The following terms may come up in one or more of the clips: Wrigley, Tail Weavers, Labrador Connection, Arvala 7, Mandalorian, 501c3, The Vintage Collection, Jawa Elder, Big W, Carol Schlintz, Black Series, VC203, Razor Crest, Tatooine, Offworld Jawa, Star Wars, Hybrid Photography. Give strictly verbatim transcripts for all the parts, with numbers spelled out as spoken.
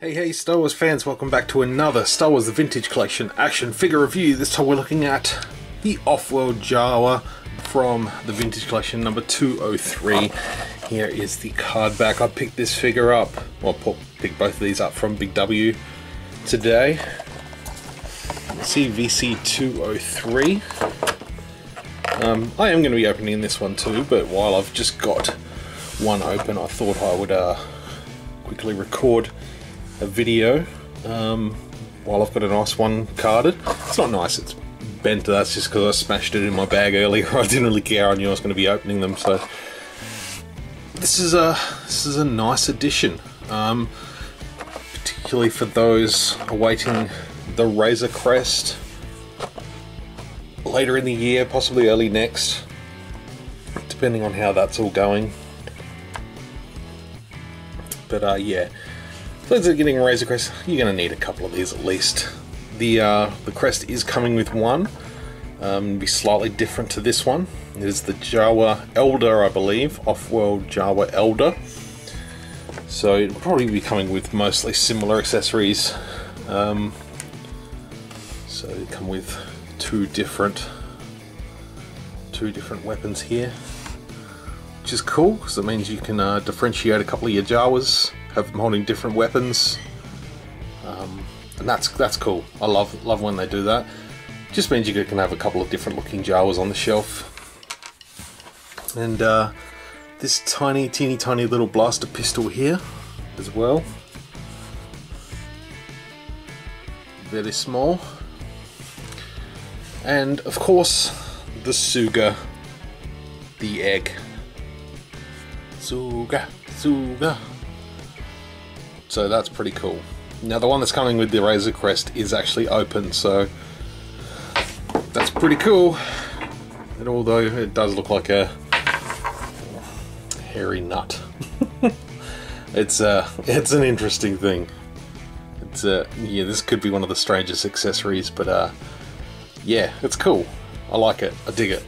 Hey hey Star Wars fans, welcome back to another Star Wars The Vintage Collection action figure review. This time we're looking at the Offworld Jawa from The Vintage Collection number two oh three. Here is the card back. I picked this figure up, well picked both of these up from Big W today. V C two oh three. Um, I am going to be opening this one too, but while I've just got one open I thought I would uh, quickly record a video um, while I've got a nice one carded. It's not nice, it's bent, that's just because I smashed it in my bag earlier. I didn't really care, I knew I was going to be opening them, so this is a this is a nice addition, um, particularly for those awaiting the Razor Crest later in the year, possibly early next, depending on how that's all going. But uh, yeah, those that are getting Razor Crest, you're going to need a couple of these at least. The uh, the crest is coming with one. Um, it'll be slightly different to this one. It is the Jawa Elder, I believe, Offworld Jawa Elder. So it'll probably be coming with mostly similar accessories. Um, so they come with two different two different weapons here, which is cool because it means you can uh, differentiate a couple of your Jawas. Have them holding different weapons, um, and that's that's cool. I love love when they do that. Just means you can have a couple of different looking Jawas on the shelf. And uh, this tiny, teeny, tiny little blaster pistol here, as well. Very small. And of course, the Suga, the egg. Suga, Suga. So that's pretty cool. Now the one that's coming with the Razor Crest is actually open, so that's pretty cool. And although it does look like a hairy nut, it's uh, it's an interesting thing. It's uh, yeah, this could be one of the strangest accessories, but uh, yeah, it's cool. I like it. I dig it.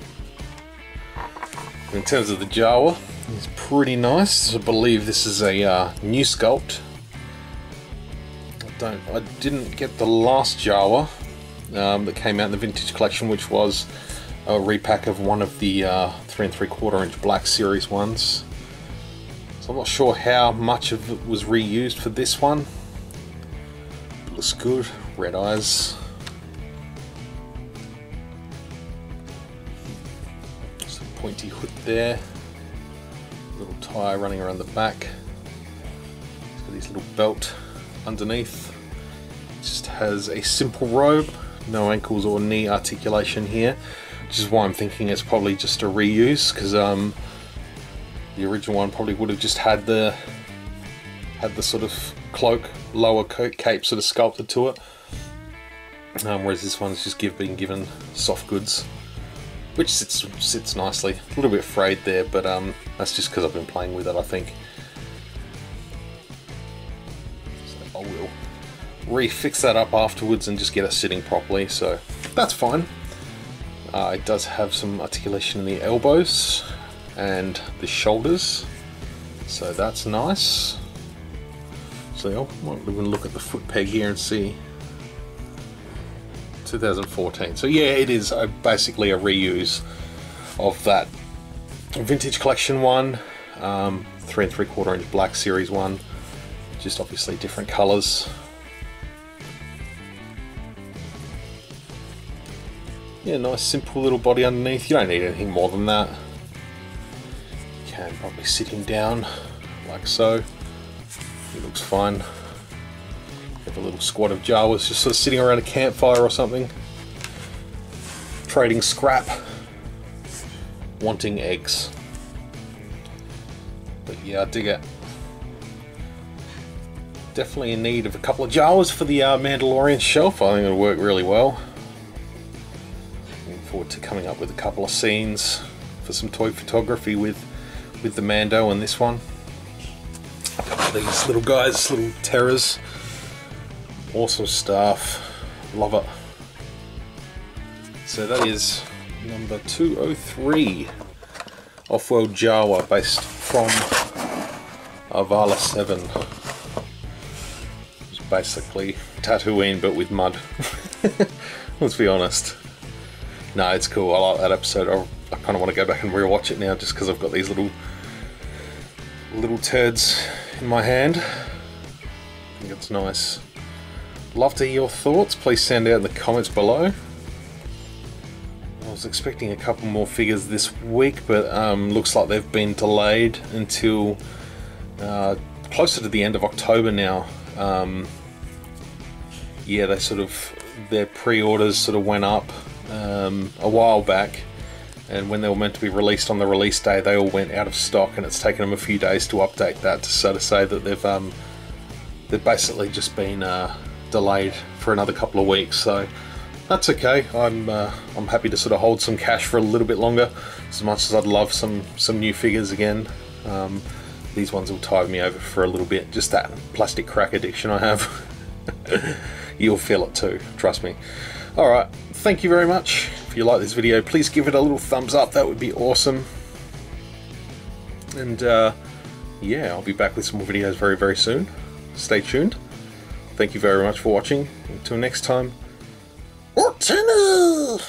In terms of the Jawa, it's pretty nice. I believe this is a uh, new sculpt. Don't, I didn't get the last Jawa um, that came out in the Vintage Collection, which was a repack of one of the uh, three and three quarter inch Black Series ones. So I'm not sure how much of it was reused for this one. It looks good. Red eyes. Some pointy hood there. Little tie running around the back. It's got this little belt underneath. It just has a simple robe, no ankles or knee articulation here, which is why I'm thinking it's probably just a reuse, because um, the original one probably would have just had the had the sort of cloak, lower coat, cape sort of sculpted to it, um, whereas this one's just give, been given soft goods, which sits sits nicely. A little bit frayed there, but um, that's just because I've been playing with it, I think. We'll refix that up afterwards and just get it sitting properly, so that's fine. Uh, it does have some articulation in the elbows and the shoulders, so that's nice. So I might even look at the foot peg here and see two thousand fourteen. So yeah, it is a, basically a reuse of that Vintage Collection one, um, three and three quarter inch Black Series one. Just obviously different colours. Yeah, nice simple little body underneath. You don't need anything more than that. You can probably sit him down like so. He looks fine. You have a little squad of Jawas just sort of sitting around a campfire or something, trading scrap, wanting eggs. But yeah, I dig it. Definitely in need of a couple of Jawas for the uh, Mandalorian shelf. I think it'll work really well. forward to coming up with a couple of scenes for some toy photography with with the Mando and this one. A couple of these little guys, little terrors. Awesome stuff. Love it. So that is number two oh three. Offworld Jawa, based from Arvala seven. It's basically Tatooine but with mud. Let's be honest. No, it's cool. I like that episode. I, I kind of want to go back and rewatch it now, just because I've got these little little turds in my hand. I think it's nice. Love to hear your thoughts. Please send out in the comments below. I was expecting a couple more figures this week, but um, looks like they've been delayed until uh, closer to the end of October now. Um, yeah, they sort of their pre-orders sort of went up um, a while back, and when they were meant to be released on the release day, they all went out of stock, and it's taken them a few days to update that, to so to say that they've um, they've basically just been uh, delayed for another couple of weeks. So that's okay. I'm uh, I'm happy to sort of hold some cash for a little bit longer, as much as I'd love some some new figures again. Um, these ones will tide me over for a little bit. Just that plastic crack addiction I have. You'll feel it too, trust me. Alright, thank you very much. If you like this video, please give it a little thumbs up, that would be awesome. And uh, yeah, I'll be back with some more videos very very soon. Stay tuned. Thank you very much for watching. Until next time. Or